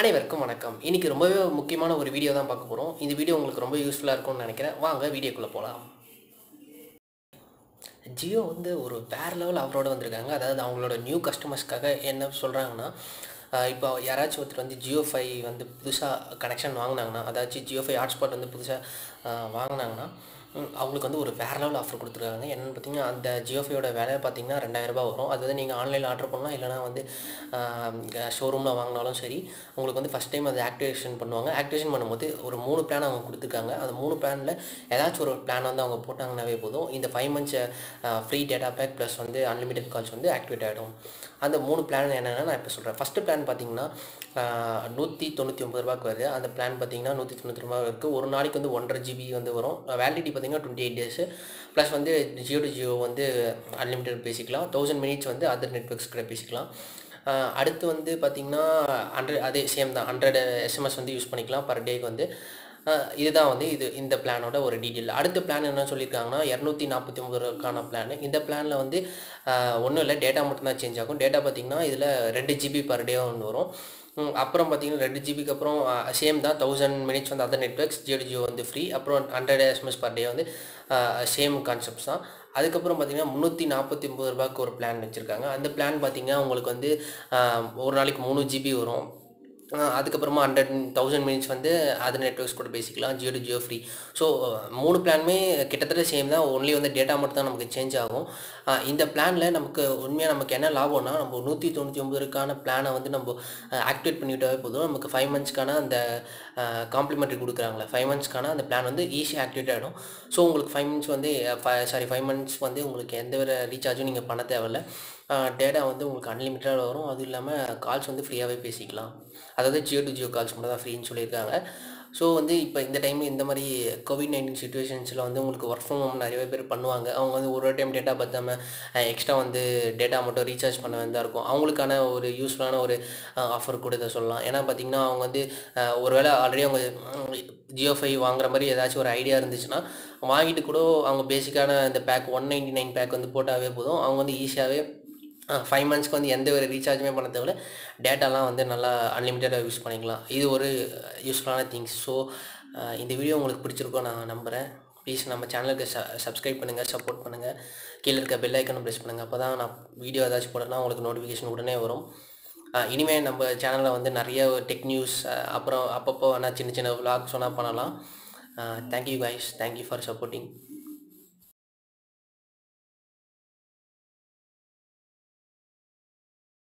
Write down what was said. அனைவருக்கும் வணக்கம். இன்னைக்கு ரொம்பவே முக்கியமான ஒரு வீடியோ தான் பார்க்க போகிறோம். இந்த வீடியோ உங்களுக்கு ரொம்ப யூஸ்ஃபுல்லாக இருக்கும்னு நினைக்கிறேன். வாங்க வீடியோக்குள்ளே போகலாம். ஜியோ வந்து ஒரு வேறு லெவல் அவரோட வந்திருக்காங்க. அதாவது அவங்களோட நியூ கஸ்டமர்ஸ்க்காக என்ன சொல்கிறாங்கன்னா, இப்போ யாராச்சும் ஒருத்தர் வந்து ஜியோஃபை வந்து புதுசாக கனெக்ஷன் வாங்கினாங்கன்னா, அதாச்சும் ஜியோஃபை ஹாட்ஸ்பாட் வந்து புதுசாக வாங்கினாங்கன்னா, அவங்களுக்கு வந்து ஒரு வேறு லெவல் ஆஃபர் கொடுத்துருக்காங்க. என்னென்னு பார்த்தீங்கன்னா, அந்த ஜியோஃபையோட விலை பார்த்திங்கன்னா 2000 ரூபாய் வரும். அது வந்து நீங்கள் ஆன்லைனில் ஆர்டர் பண்ணலாம், இல்லைனா வந்து ஷோரூமில் வாங்கினாலும் சரி. உங்களுக்கு வந்து ஃபஸ்ட் டைம் அதை ஆக்டிவேஷன் பண்ணுவாங்க. ஆக்டிவேஷன் பண்ணும்போது ஒரு 3 பிளான் அவங்க கொடுத்துருக்காங்க. அந்த 3 பிளானில் ஏதாச்சும் ஒரு பிளான் வந்து அவங்க போட்டாங்கன்னாவே போதும், இந்த 5 months free data pack plus வந்து அன்லிமிட்டட் கால்ஸ் வந்து ஆக்டிவேட் ஆகிடும். அந்த 3 பிளான் என்னென்னா நான் இப்போ சொல்கிறேன். ஃபஸ்ட்டு பிளான் பார்த்திங்கன்னா 199 ரூபாய்க்கு வருது. அந்த பிளான் பார்த்திங்கன்னா 199 ரூபா இருக்குது. ஒரு நாளைக்கு வந்து 1.5 GB வந்து வரும். வேலிடிட்டி பார்த்திங்கன்னா 28 days. ப்ளஸ் வந்து ஜியோ டு ஜியோ வந்து அன்லிமிட்டட் பேசிக்கலாம். 1000 minutes வந்து அதர் நெட்வொர்க்ஸ் கூட பேசிக்கலாம். அடுத்து வந்து பார்த்திங்கன்னா 100, அதே சேம் தான், 100 SMS வந்து யூஸ் பண்ணிக்கலாம் பர் டேக்கு வந்து. இதுதான் வந்து இந்த பிளானோட ஒரு டீட்டெயில். அடுத்த பிளான் என்ன சொல்லியிருக்காங்கன்னா 249 ரூபாய்க்கான பிளான். இந்த பிளானில் வந்து ஒன்றும் இல்லை, டேட்டா மட்டும்தான் சேஞ்ச் ஆகும். டேட்டா பார்த்திங்கன்னா இதில் 2 GB பர் டே ஒன்று வரும். அப்புறம் பார்த்திங்கன்னா 2 GBக்கு அப்புறம் சேம் தான், 1000 minutes வந்து other networks, Jio to Jio வந்து ஃப்ரீ. அப்புறம் 100 SMS பர் டே வந்து சேம் கான்செப்ட்ஸ் தான். அதுக்கப்புறம் பார்த்திங்கன்னா 349 ரூபாய்க்கு ஒரு பிளான் வச்சுருக்காங்க. அந்த பிளான் பார்த்திங்கன்னா உங்களுக்கு வந்து ஒரு நாளைக்கு 3 GB வரும். அதுக்கப்புறமா 1000 minutes வந்து அதர் நெட்வொர்க்ஸ் கூட பேசிக்கலாம், Jio to Jio free. So 3 பிளானுமே கிட்டத்தட்ட சேம் தான், ஒன்லி வந்து டேட்டா மட்டும் தான் நமக்கு சேஞ்ச் ஆகும். இந்த பிளானில் நமக்கு உண்மையாக நமக்கு என்ன லாபம்னா, நம்ம 199க்கான பிளானை வந்து நம்ம ஆக்டிவேட் பண்ணிவிட்டாவே போதும், நமக்கு 5 monthsக்கான அந்த காம்ப்ளிமெண்ட்ரி கொடுக்குறாங்களே, 5 monthsக்கான அந்த பிளான் வந்து ஈஸியாக ஆக்டிவேட் ஆகிடும். ஸோ உங்களுக்கு 5 months வந்து 5 months வந்து உங்களுக்கு எந்த வித ரீசார்ஜும் நீங்கள் பண்ண தேவையில்லை. டேட்டா வந்து உங்களுக்கு அன்லிமிட்டடாக வரும். அதுவும் இல்லாமல் கால்ஸ் வந்து ஃப்ரீயாகவே பேசிக்கலாம். அதாவது ஜியோ டு ஜியோ கால்ஸ் மட்டும் தான் ஃப்ரீன்னு சொல்லியிருக்காங்க. ஸோ வந்து இப்போ இந்த டைம் இந்த மாதிரி COVID-19 சுச்சுவேஷன்ஸில் வந்து உங்களுக்கு ஒர்க் ஃப்ரம் ஹோம் நிறைய பேர் பண்ணுவாங்க. அவங்க வந்து ஒரு டைம் டேட்டா பார்த்தாம எக்ஸ்ட்ரா வந்து டேட்டா மட்டும் ரீசார்ஜ் பண்ண வேண்டியதாக இருக்கும். அவங்களுக்கான ஒரு யூஸ்ஃபுல்லான ஒரு ஆஃபர் கூட இதை சொல்லலாம். ஏன்னா பார்த்திங்கன்னா அவங்க வந்து ஒருவேளை ஆல்ரெடி அவங்க ஜியோஃபை வாங்குற மாதிரி ஏதாச்சும் ஒரு ஐடியா இருந்துச்சுன்னா வாங்கிட்டு கூட அவங்க பேசிக்கான இந்த பேக் 199 பேக் வந்து போட்டாவே போதும். அவங்க வந்து ஈஸியாகவே 5 monthsக்கு வந்து எந்த ஒரு ரீசார்ஜுமே பண்ண தேவையில்ல, டேட்டாலாம் வந்து நல்லா அன்லிமிட்டடாக யூஸ் பண்ணிக்கலாம். இது ஒரு யூஸ்ஃபுல்லான திங்ஸ். ஸோ இந்த வீடியோ உங்களுக்கு பிடிச்சிருக்கோம் நான் நம்புகிறேன். ப்ளீஸ் நம்ம சேனலுக்கு சப்ஸ்கிரைப் பண்ணுங்கள், சப்போர்ட் பண்ணுங்கள். கீழே இருக்க பெல் ஐக்கனும் ப்ரெஸ் பண்ணுங்கள். அப்போ தான் நான் வீடியோ ஏதாச்சும் போடலாம் உங்களுக்கு நோட்டிஃபிகேஷன் உடனே வரும். இனிமேல் நம்ம சேனலில் வந்து நிறைய டெக் நியூஸ், அப்புறம் அப்பப்போ ஆனால் சின்ன சின்ன விளாக்ஸ் ஒன்றா பண்ணலாம். Thank you guys, thank you for supporting.